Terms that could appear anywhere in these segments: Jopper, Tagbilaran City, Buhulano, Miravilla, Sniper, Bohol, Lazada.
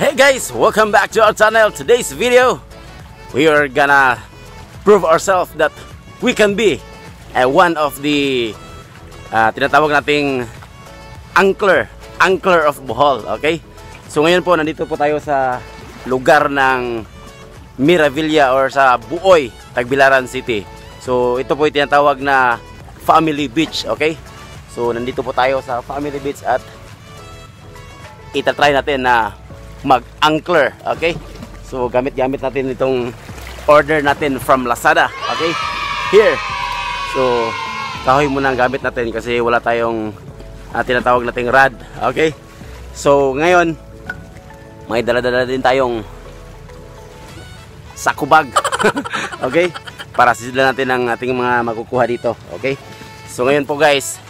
Hey guys, welcome back to our channel. Today's video, we are gonna prove ourselves that we can be one of the tinatawag nating angler of Bohol, okay? So ngayon po, nandito po tayo sa lugar ng Miravilla or sa Buoy, Tagbilaran City. So ito po yung tinatawag na Family Beach, okay? So nandito po tayo sa Family Beach at itatry natin na mag-angler, okay? So gamit-gamit natin itong order natin from Lazada, okay? Here. So kahoy muna ang gamit natin kasi wala tayong tinatawag nating rod, okay? So ngayon may dala-dala din tayong sakubag. Okay? Para sisidlan natin ang ating mga makukuha dito, okay? So ngayon po guys,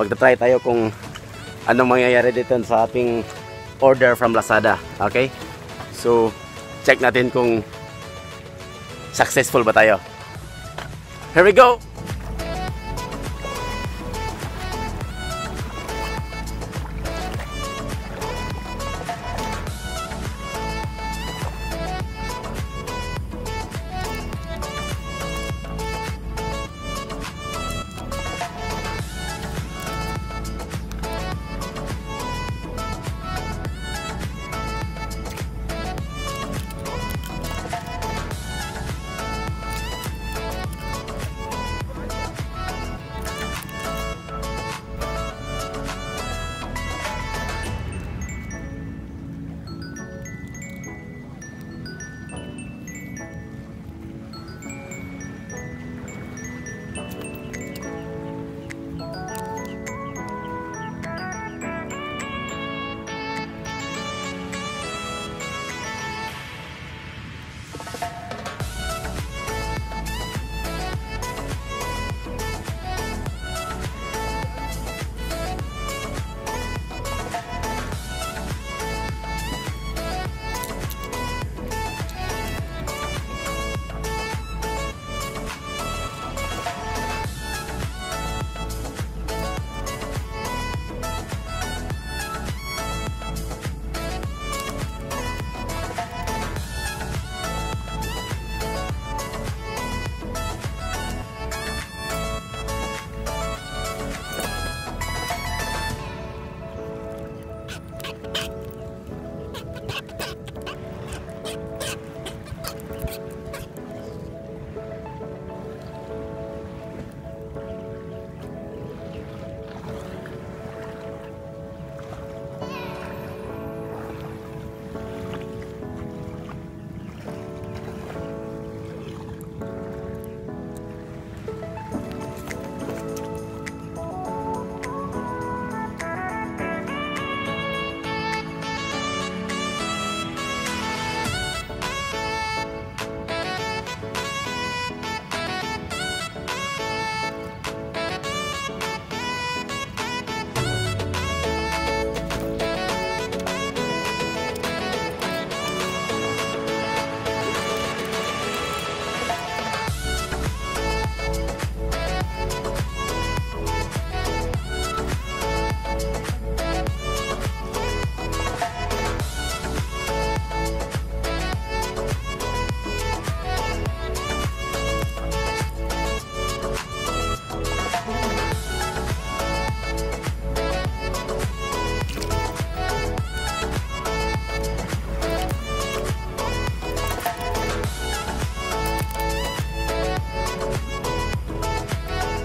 magta-try tayo kung anong mangyayari dito sa ating order from Lazada, okay? So check natin kung successful ba tayo. Here we go.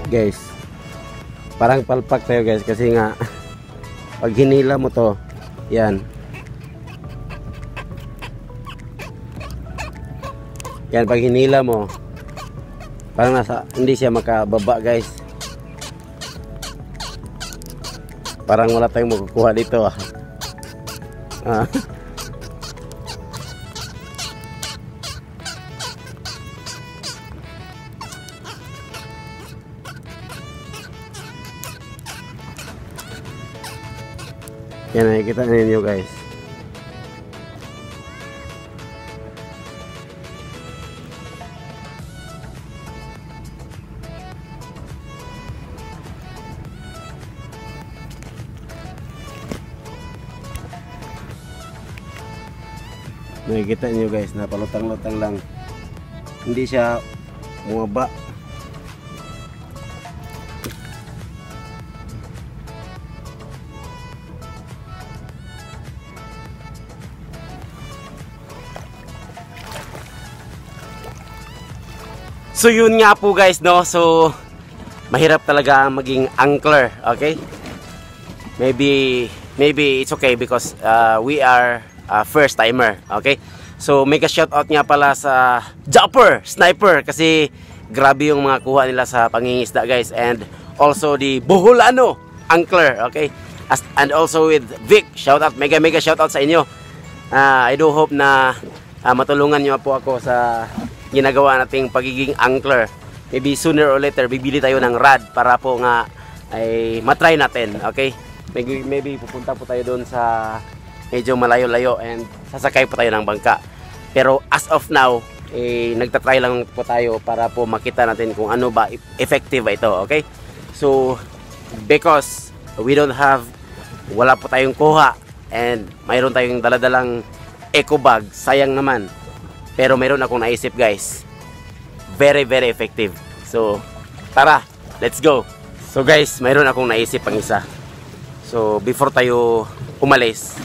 Guys, parang palpak tayo guys kasi nga pag hinila mo to, yan, yan pag hinila mo parang nasa, hindi siya makababa guys, parang wala tayong makukuha dito. Yan, nakikita ninyo guys. Nakikita nyo guys, napalutang-lutang lang. Hindi siya bumaba. So yun nga po guys, no? So mahirap talaga maging angler, okay? Maybe it's okay because we are first timer, okay? So mega shout out nga pala sa Jopper, Sniper, kasi grabe yung mga kuha nila sa pangingisda guys, and also the Buhulano angler, okay? And also with Vic, shout out, mega shout out sa inyo. I do hope na matulungan nyo po ako sa ginagawa nating pagiging angler. Maybe sooner or later bibili tayo ng rod para po nga ay matry natin, okay? Maybe pupunta po tayo doon sa medyo malayo-layo and sasakay po tayo ng bangka. Pero as of now eh, nagtatry lang po tayo para po makita natin kung ano ba effective ba ito, okay? So because we don't have, wala po tayong kuha and mayroon tayong daladalang eco bag, sayang naman. Pero meron akong naisip guys, very effective. So tara, let's go. So guys, meron akong naisip pang isa. So before tayo umalis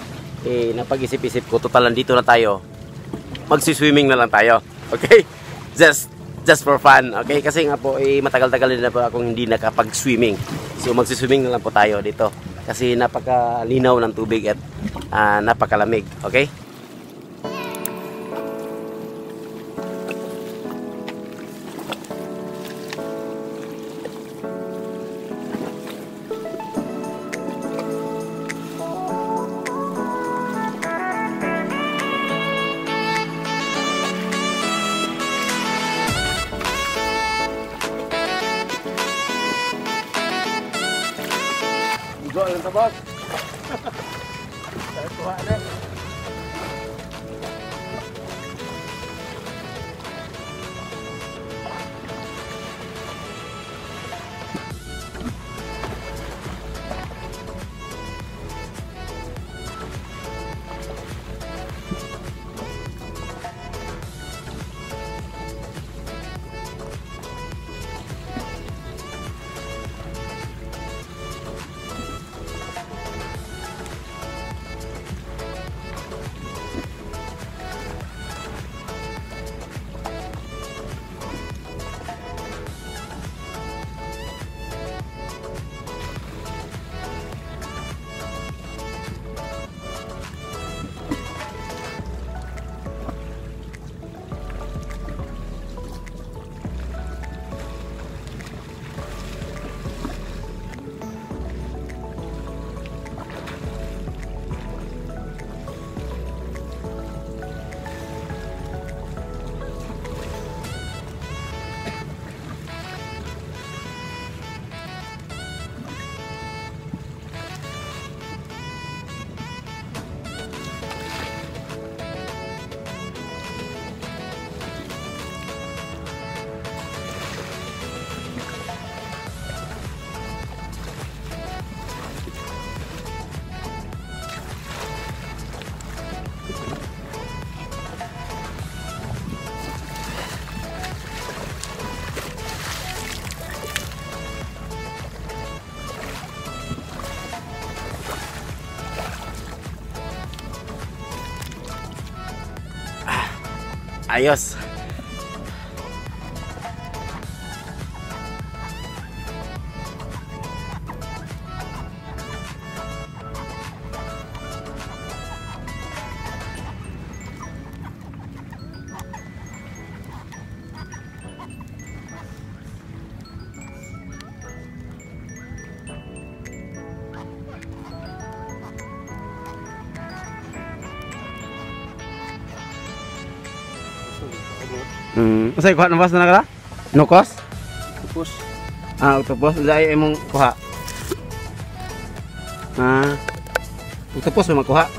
eh, napag-isip-isip ko, totalan dito na tayo, magsiswimming na lang tayo, okay? Just for fun, okay? Kasi nga po eh, matagal-tagal na po akong hindi nakapag-swimming. So magsiswimming na lang po tayo dito kasi napakalinaw ng tubig at napakalamig, okay? Gol na, boss. Ayos. Masay kuha ng bas na nakala? Nukos? Tupos. Ah, tupos. Dahil ay mong kuha. Ah. Tupos may makuha.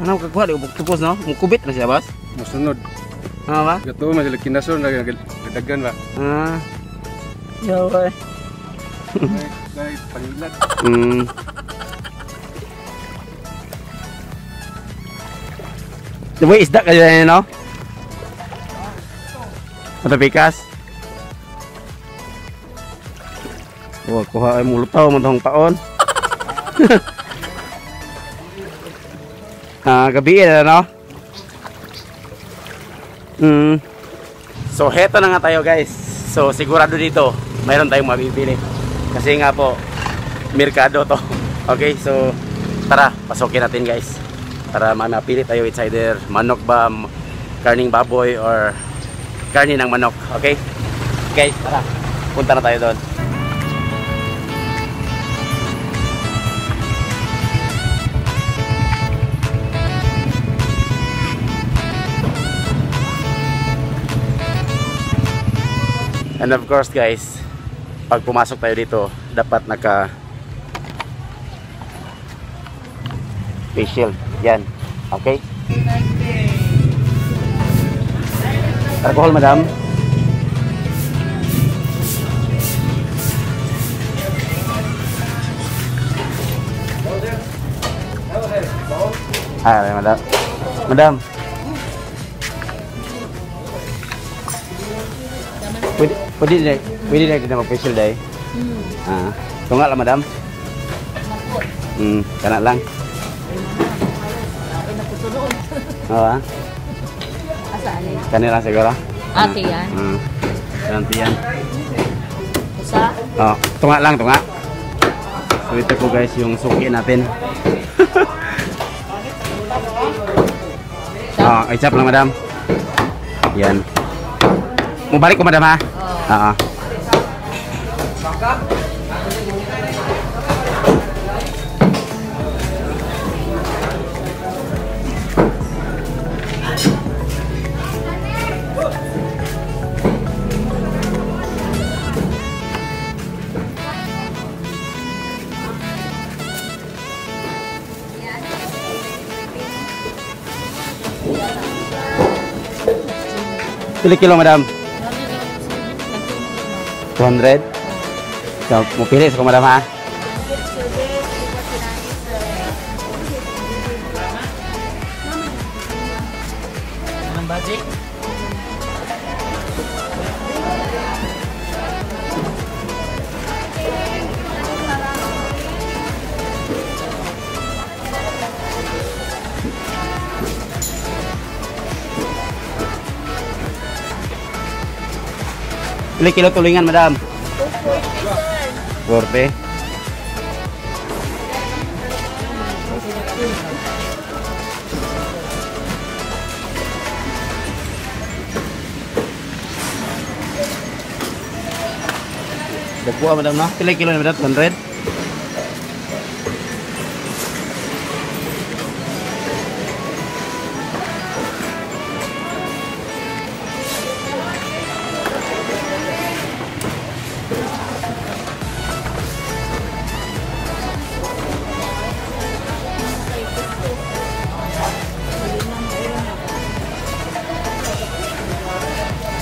Ano kakuha? Di tupos, no? Mukubit na siya, bas? Musunod. Ano ba? Gato, may kinasor na gagdagan ba? Ah. Yo, eh. Dahil pangilat. The way is that, you know? Mata pikas. Wah, kuha ay mulut tau mantong paon. Ah, gabi na, no? So, heto na nga tayo, guys. So, sigurado dito, mayroon tayong mabibili. Kasi nga po, merkado to. Okay, so, tara, pasokin natin, guys. Para mamapili tayo, it's either manok ba, karning baboy, or karni ng manok. Okay? Guys, tara, punta na tayo doon. And of course, guys, pag pumasok tayo dito, dapat naka face shield. Yan. Okay? Alcohol, madam. Ah, madam. Madam. Pwede na kita mag-facial day. Tunga lang, madam. Kana lang. Oo, ha? Kani lang siguro. Ate yan. Ganti yan. Usa? Oo, tunga lang, tunga. So ito po, guys, yung suki natin. Oo, i-chop lang, madam. Yan. Mabalik ko, madam, ha? Pili kilo, madam? 200. So, mau pilih sa madam, ha? Beli kilo tulingan, madam. 40. Dapua, madam, no? Beli kilo, madam, 100.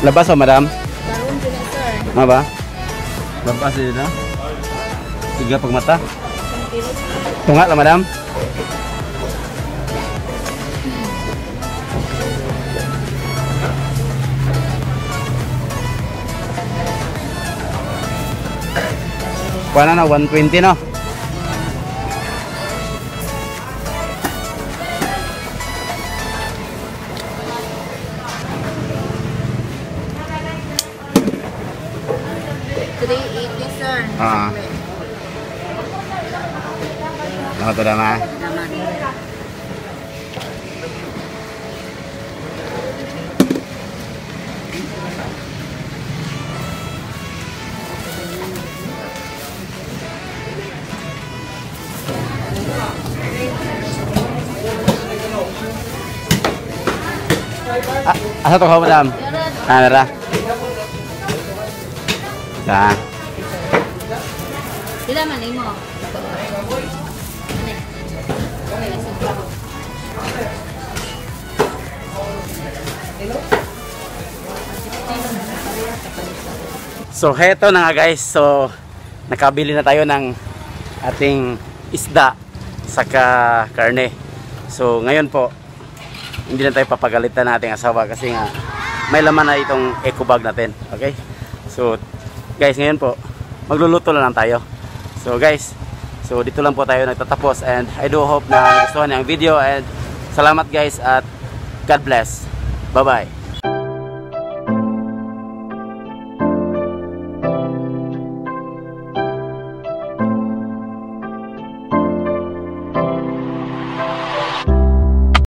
Labas o, madam? Baron din na, sir. Ano ba? Labas din na? Tiga pagmata? Tunga lang, madam? Kuha na na, 120, no? Tama. Asa to ko, madam? Tara. Ta. Sila man imo. So heto na nga, guys. So nakabili na tayo ng ating isda saka karne. So ngayon po hindi na tayo papagalitan na ating asawa kasi nga may laman na itong eco bag natin. Okay? So guys, ngayon po magluluto na lang tayo. So guys, so dito lang po tayo nagtatapos, and I do hope na nagustuhan niyo ang video, and salamat guys at God bless. Bye bye.